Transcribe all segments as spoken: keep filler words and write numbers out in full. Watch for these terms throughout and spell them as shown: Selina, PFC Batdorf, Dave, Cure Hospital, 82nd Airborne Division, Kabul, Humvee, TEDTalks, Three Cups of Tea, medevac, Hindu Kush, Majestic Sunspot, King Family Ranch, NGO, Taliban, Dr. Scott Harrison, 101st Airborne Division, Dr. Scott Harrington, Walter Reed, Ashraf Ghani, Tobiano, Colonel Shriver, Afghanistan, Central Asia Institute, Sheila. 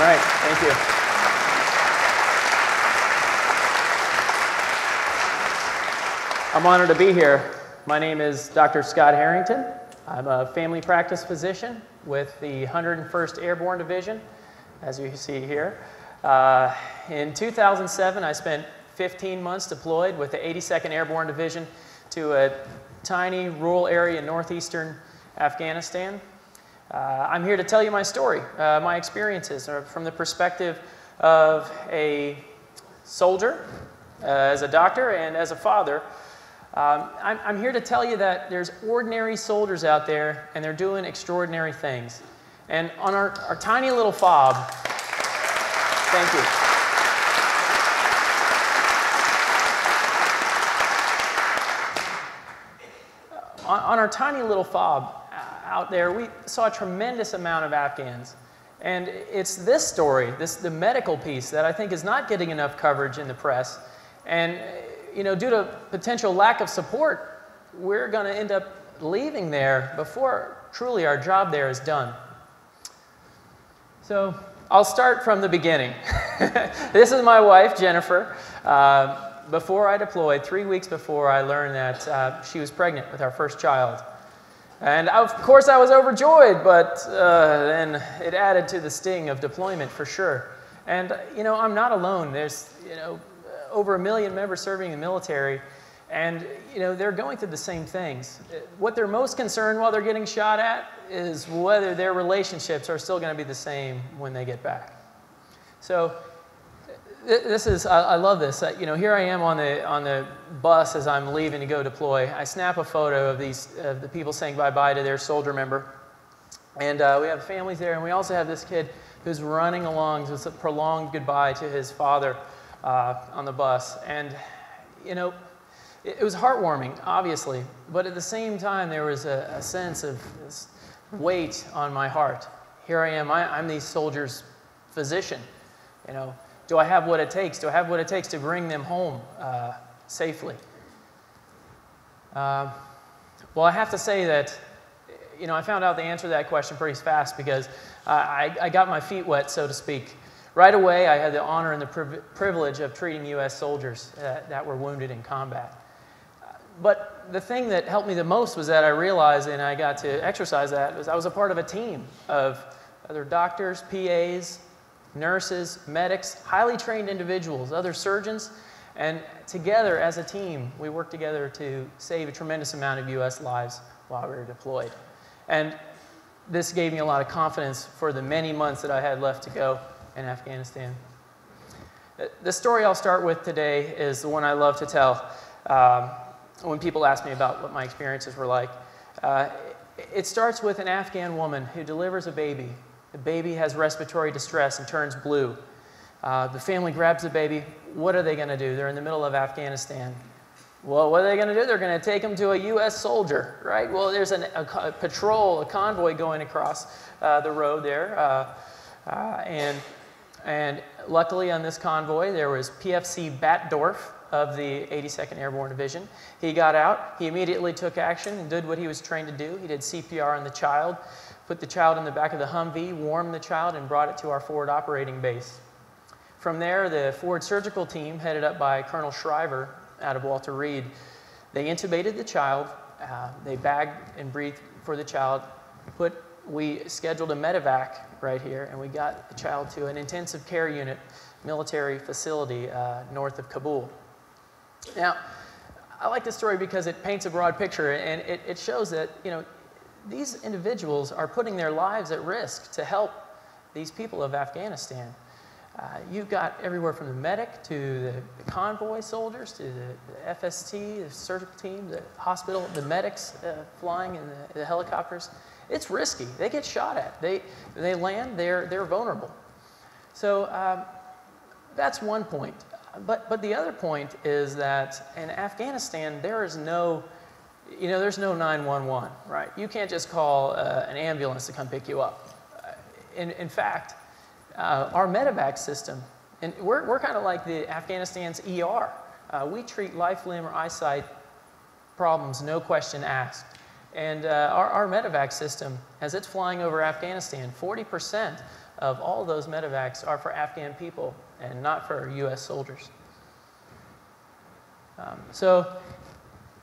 All right, thank you. I'm honored to be here. My name is Doctor Scott Harrington. I'm a family practice physician with the one hundred and first Airborne Division, as you see here. Uh, in two thousand seven, I spent fifteen months deployed with the eighty-second Airborne Division to a tiny rural area in northeastern Afghanistan. Uh, I'm here to tell you my story, uh, my experiences uh, from the perspective of a soldier, uh, as a doctor, and as a father. Um, I'm, I'm here to tell you that there's ordinary soldiers out there, and they're doing extraordinary things. And on our, our tiny little fob, thank you. On, on our tiny little fob, out there, we saw a tremendous amount of Afghans. And it's this story, this the medical piece, that I think is not getting enough coverage in the press. And you know, due to potential lack of support, we're going to end up leaving there before truly our job there is done. So I'll start from the beginning. This is my wife, Jennifer. Uh, before I deployed, three weeks before, I learned that uh, she was pregnant with our first child. And of course I was overjoyed, but uh, then it added to the sting of deployment for sure. And you know, I'm not alone. There's you know, over a million members serving in the military, and you know, they're going through the same things. What they're most concerned while they're getting shot at is whether their relationships are still gonna be the same when they get back. So this is, I love this. You know, here I am on the, on the bus as I'm leaving to go deploy. I snap a photo of these, of the people saying bye-bye to their soldier member. And uh, we have families there, and we also have this kid who's running along with a prolonged goodbye to his father uh, on the bus. And, you know, it, it was heartwarming, obviously. But at the same time, there was a, a sense of this weight on my heart. Here I am, I, I'm these soldiers' physician, you know. Do I have what it takes? Do I have what it takes to bring them home uh, safely? Uh, well, I have to say that, you know, I found out the answer to that question pretty fast because uh, I, I got my feet wet, so to speak. Right away, I had the honor and the priv privilege of treating U S soldiers uh, that were wounded in combat. Uh, but the thing that helped me the most was that I realized, and I got to exercise that, was I was a part of a team of other doctors, P As, nurses, medics, highly trained individuals, other surgeons, and together as a team, we worked together to save a tremendous amount of U S lives while we were deployed. And this gave me a lot of confidence for the many months that I had left to go in Afghanistan. The story I'll start with today is the one I love to tell um, when people ask me about what my experiences were like. Uh, it starts with an Afghan woman who delivers a baby. The baby has respiratory distress and turns blue. Uh, the family grabs the baby. What are they going to do? They're in the middle of Afghanistan. Well, what are they going to do? They're going to take them to a U S soldier, right? Well, there's an, a, a patrol, a convoy going across uh, the road there. Uh, uh, and, and luckily on this convoy, there was P F C Batdorf of the eighty-second Airborne Division. He got out. He immediately took action and did what he was trained to do. He did C P R on the child, put the child in the back of the Humvee, warmed the child, and brought it to our forward operating base. From there, the forward surgical team, headed up by Colonel Shriver out of Walter Reed, they intubated the child, uh, they bagged and breathed for the child, put, we scheduled a medevac right here, and we got the child to an intensive care unit, military facility uh, north of Kabul. Now, I like this story because it paints a broad picture, and it, it shows that, you know, these individuals are putting their lives at risk to help these people of Afghanistan. Uh, you've got everywhere from the medic to the, the convoy soldiers to the, the F S T, the surgical team, the hospital, the medics uh, flying in the, the helicopters. It's risky. They get shot at. They, they land, they're, they're vulnerable. So um, that's one point. But, but the other point is that in Afghanistan, there is no You know, there's no nine one one, right? You can't just call uh, an ambulance to come pick you up. In, in fact, uh, our medevac system, and we're, we're kind of like the Afghanistan's E R. Uh, we treat life, limb, or eyesight problems, no question asked. And uh, our, our medevac system, as it's flying over Afghanistan, forty percent of all those medevacs are for Afghan people and not for U S soldiers. Um, so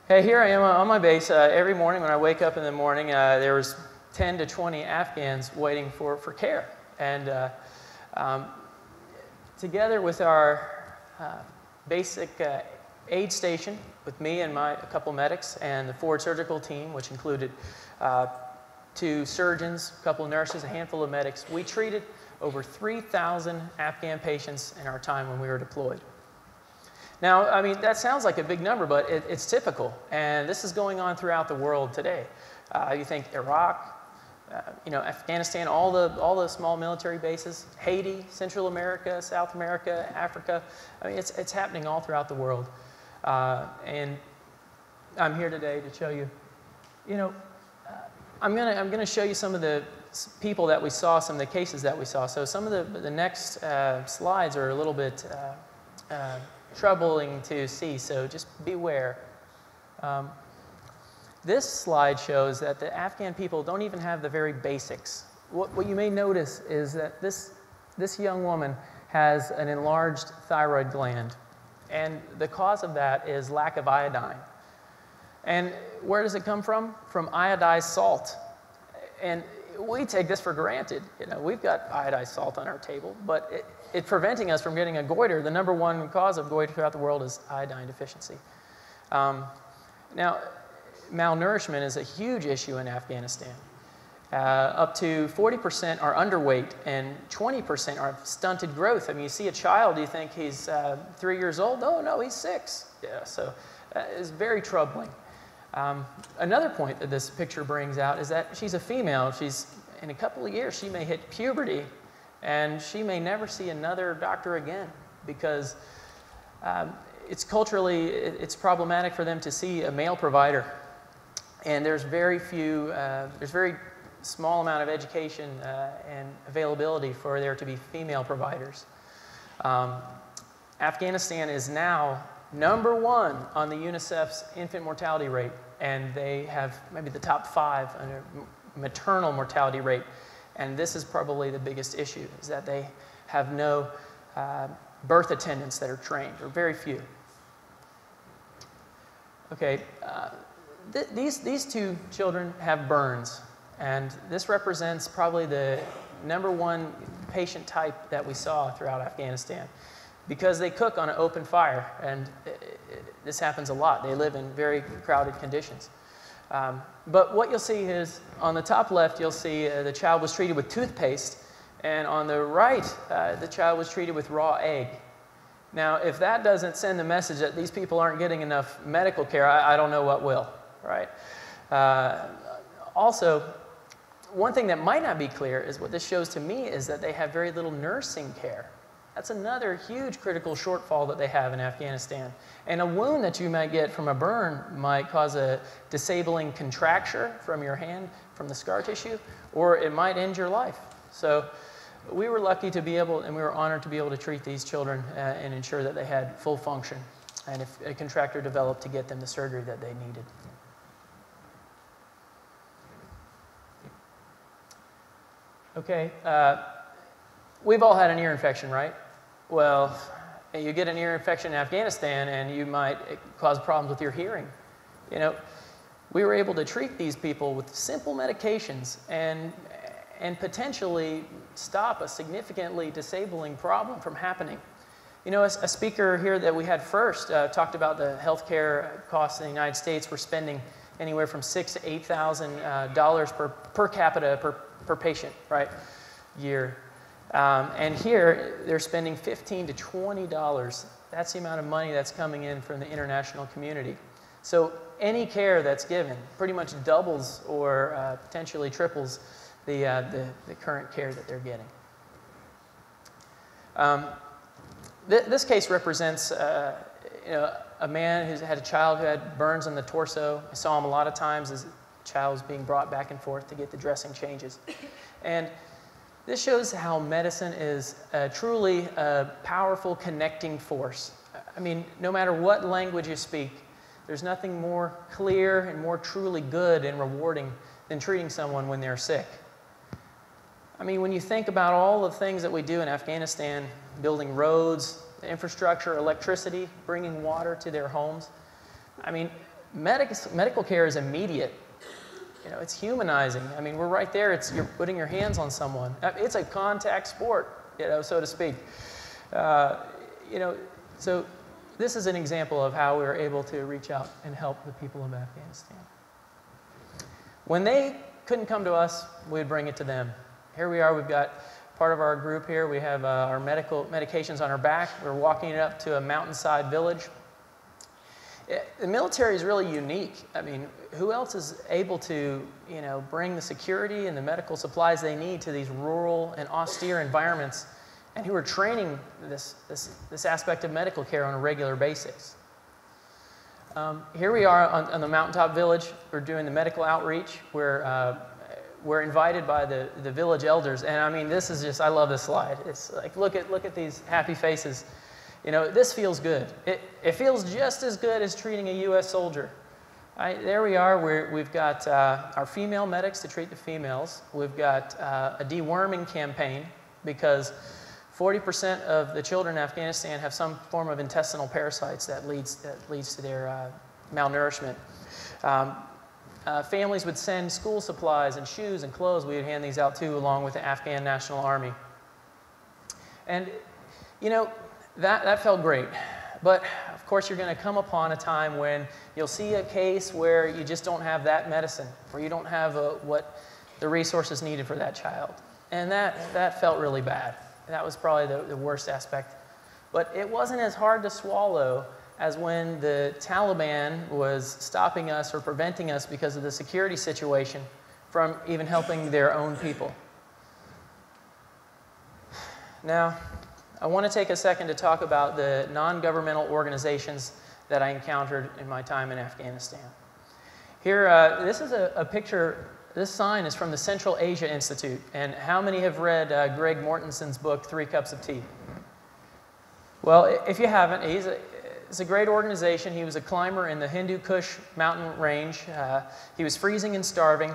hey, here I am on my base. Uh, every morning when I wake up in the morning, uh, there was ten to twenty Afghans waiting for, for care. And uh, um, together with our uh, basic uh, aid station, with me and my, a couple medics, and the forward surgical team, which included uh, two surgeons, a couple nurses, a handful of medics, we treated over three thousand Afghan patients in our time when we were deployed. Now, I mean, that sounds like a big number, but it, it's typical, and this is going on throughout the world today. Uh, you think Iraq, uh, you know, Afghanistan, all the all the small military bases, Haiti, Central America, South America, Africa. I mean, it's it's happening all throughout the world, uh, and I'm here today to show you. You know, uh, I'm gonna I'm gonna show you some of the people that we saw, some of the cases that we saw. So some of the the next uh, slides are a little bit. Uh, uh, troubling to see, so just beware. Um, this slide shows that the Afghan people don't even have the very basics. What, what you may notice is that this, this young woman has an enlarged thyroid gland, and the cause of that is lack of iodine. And where does it come from? From iodized salt. And we take this for granted. You know, we've got iodized salt on our table, but it, it's preventing us from getting a goiter. The number one cause of goiter throughout the world is iodine deficiency. Um, now, malnourishment is a huge issue in Afghanistan. Uh, up to forty percent are underweight and twenty percent are stunted growth. I mean, you see a child, you think he's uh, three years old? No, no, he's six. Yeah, so uh, it's very troubling. Um, another point that this picture brings out is that she's a female. She's, in a couple of years, she may hit puberty, and she may never see another doctor again because um, it's culturally, it, it's problematic for them to see a male provider. And there's very few, uh, there's very small amount of education uh, and availability for there to be female providers. Um, Afghanistan is now number one on the UNICEF's infant mortality rate, and they have maybe the top five on their maternal mortality rate. And this is probably the biggest issue, is that they have no uh, birth attendants that are trained, or very few. Okay, uh, th these, these two children have burns, and this represents probably the number one patient type that we saw throughout Afghanistan, because they cook on an open fire, and it, it, this happens a lot. They live in very crowded conditions. Um, but what you'll see is, on the top left, you'll see uh, the child was treated with toothpaste, and on the right, uh, the child was treated with raw egg. Now, if that doesn't send the message that these people aren't getting enough medical care, I, I don't know what will, right? Uh, also, one thing that might not be clear is what this shows to me is that they have very little nursing care. That's another huge critical shortfall that they have in Afghanistan. And a wound that you might get from a burn might cause a disabling contracture from your hand, from the scar tissue, or it might end your life. So we were lucky to be able, and we were honored to be able to treat these children uh, and ensure that they had full function. And if a contracture developed, to get them the surgery that they needed. Okay, uh, we've all had an ear infection, right? Well, you get an ear infection in Afghanistan and you might cause problems with your hearing. You know, we were able to treat these people with simple medications and, and potentially stop a significantly disabling problem from happening. You know, a, a speaker here that we had first uh, talked about the healthcare costs in the United States. We're spending anywhere from six to eight thousand uh, dollars per per capita per per patient, right, year. Um, and here, they're spending fifteen to twenty dollars. That's the amount of money that's coming in from the international community. So any care that's given pretty much doubles or uh, potentially triples the, uh, the, the current care that they're getting. Um, th this case represents uh, you know, a man who's had a child who had burns on the torso. I saw him a lot of times as the child was being brought back and forth to get the dressing changes. And this shows how medicine is uh, truly a powerful connecting force. I mean, no matter what language you speak, there's nothing more clear and more truly good and rewarding than treating someone when they're sick. I mean, when you think about all the things that we do in Afghanistan, building roads, infrastructure, electricity, bringing water to their homes, I mean, medic medical care is immediate. You know, it's humanizing. I mean, we're right there. It's, you're putting your hands on someone. It's a contact sport, you know, so to speak. Uh, you know, so this is an example of how we were able to reach out and help the people of Afghanistan. When they couldn't come to us, we'd bring it to them. Here we are. We've got part of our group here. We have uh, our medical medications on our back. We're walking it up to a mountainside village. The military is really unique. I mean, who else is able to, you know, bring the security and the medical supplies they need to these rural and austere environments, and who are training this, this, this aspect of medical care on a regular basis? Um, here we are on, on the mountaintop village. We're doing the medical outreach. We're, uh, we're invited by the, the village elders. And I mean, this is just, I love this slide. It's like, look at, look at these happy faces. You know, this feels good. It, it feels just as good as treating a U S soldier. I, there we are. We're, we've got uh, our female medics to treat the females. We've got uh, a deworming campaign because forty percent of the children in Afghanistan have some form of intestinal parasites that leads, that leads to their uh, malnourishment. Um, uh, families would send school supplies and shoes and clothes. We would hand these out, too, along with the Afghan National Army. And, you know, That, that felt great, but of course you're going to come upon a time when you'll see a case where you just don't have that medicine, or you don't have a, what the resources needed for that child. And that, that felt really bad. That was probably the, the worst aspect. But it wasn't as hard to swallow as when the Taliban was stopping us or preventing us because of the security situation from even helping their own people. Now, I want to take a second to talk about the non-governmental organizations that I encountered in my time in Afghanistan. Here, uh, this is a, a picture, this sign is from the Central Asia Institute. And how many have read uh, Greg Mortensen's book, Three Cups of Tea? Well, if you haven't, he's a, it's a great organization. He was a climber in the Hindu Kush mountain range. Uh, he was freezing and starving,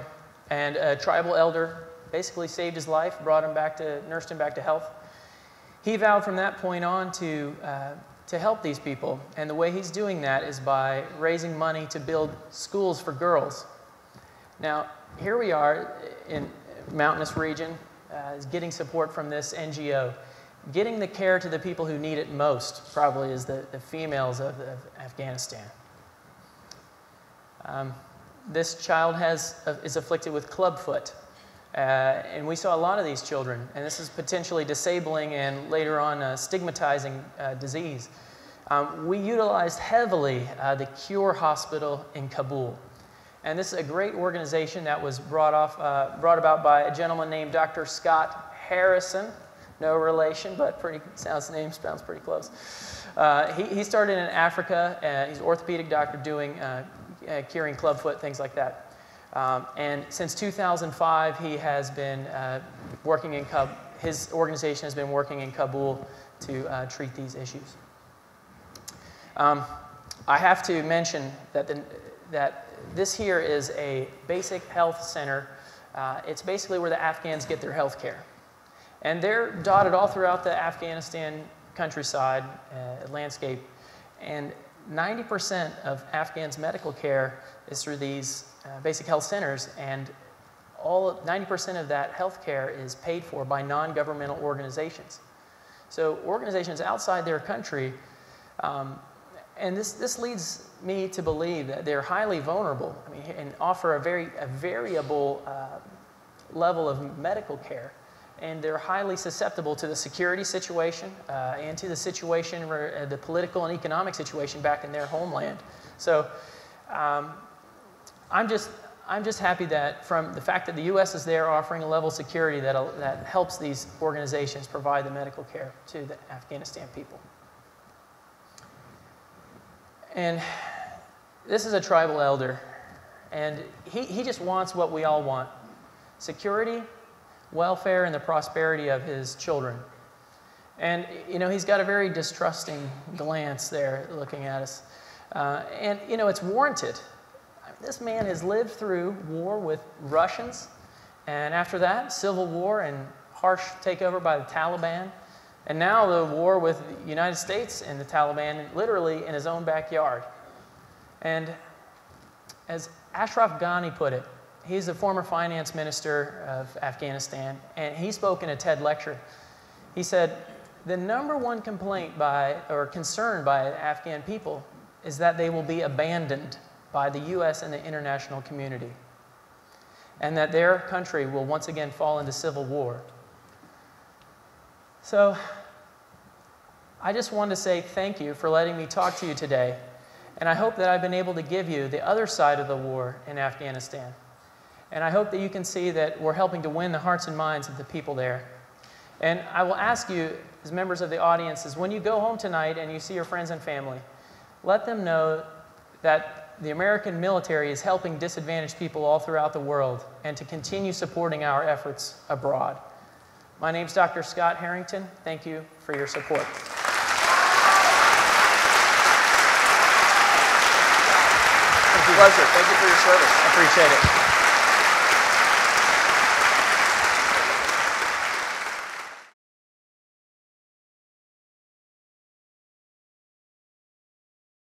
and a tribal elder basically saved his life, brought him back to, nursed him back to health. He vowed from that point on to, uh, to help these people, and the way he's doing that is by raising money to build schools for girls. Now, here we are in a mountainous region, uh, getting support from this N G O. Getting the care to the people who need it most probably is the, the females of, of Afghanistan. Um, this child has, uh, is afflicted with clubfoot. Uh, and we saw a lot of these children, and this is potentially disabling and later on uh, stigmatizing uh, disease. Um, we utilized heavily uh, the Cure Hospital in Kabul. And this is a great organization that was brought, off, uh, brought about by a gentleman named Doctor Scott Harrison. No relation, but pretty sounds name sounds pretty close. Uh, he, he started in Africa. Uh, he's an orthopedic doctor doing uh, uh, curing clubfoot, things like that. Um, and since two thousand five, he has been uh, working in Kabul. His organization has been working in Kabul to uh, treat these issues. Um, I have to mention that the, that this here is a basic health center. Uh, it's basically where the Afghans get their health care, and they're dotted all throughout the Afghanistan countryside uh, landscape. And ninety percent of Afghans' medical care is through these Uh, basic health centers, and all ninety percent of that health care is paid for by non-governmental organizations. So organizations outside their country, um, and this, this leads me to believe that they're highly vulnerable, I mean, and offer a very a variable uh, level of medical care, and they're highly susceptible to the security situation uh, and to the situation, where, uh, the political and economic situation back in their homeland. So. Um, I'm just, I'm just happy that from the fact that the U S is there offering a level of security that, uh, that helps these organizations provide the medical care to the Afghanistan people. And this is a tribal elder, and he, he just wants what we all want. Security, welfare, and the prosperity of his children. And, you know, he's got a very distrusting glance there looking at us. Uh, and, you know, it's warranted. This man has lived through war with Russians And after that, civil war and harsh takeover by the Taliban. And now the war with the United States and the Taliban, literally in his own backyard. And as Ashraf Ghani put it, he's the former finance minister of Afghanistan, and he spoke in a TED lecture. He said, the number one complaint by, or concern by Afghan people is that they will be abandoned by the U S and the international community, and that their country will once again fall into civil war. So I just want to say thank you for letting me talk to you today, and I hope that I've been able to give you the other side of the war in Afghanistan. And I hope that you can see that we're helping to win the hearts and minds of the people there. And I will ask you, as members of the audience, is when you go home tonight and you see your friends and family, let them know that the American military is helping disadvantaged people all throughout the world and to continue supporting our efforts abroad. My name's Doctor Scott Harrington. Thank you for your support. Pleasure. Thank you for your service. I appreciate it.